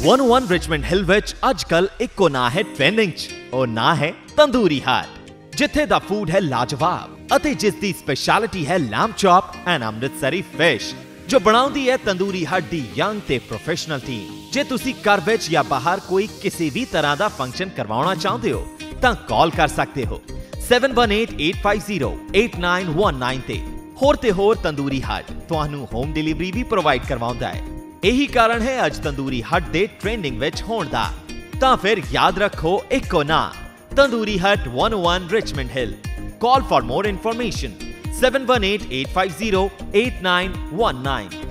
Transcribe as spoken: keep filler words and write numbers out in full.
One O one Richmond Hill विच आजकल एक कोना है ट्रेंडिंग और ना है तंदूरी हट जिथे दा फूड है लाजवाब अते जिस दी स्पेशलिटी है lamb chop and Amritsari fish जो बनाउंदी है तंदूरी हट दी यंग ते प्रोफेशनल टीम। जे तुसी घर विच या बाहर कोई किसी भी तरह दा फंक्शन करवाना चाहते हो तां कॉल कर सकते हो seven one eight, eight five zero, eight nine one nine ते। होर ते होर तंदूरी हट तुहानू होम डिलीवरी भी प्रोवाइड करवाउंदा है। यही कारण है अज तंदूरी हट दे ट्रेंडिंग विच होण दा। तां फिर याद रखो इको ना Tandoori Hut one O one Richmond Hill. Call for more information seven one eight, eight five zero, eight nine one nine.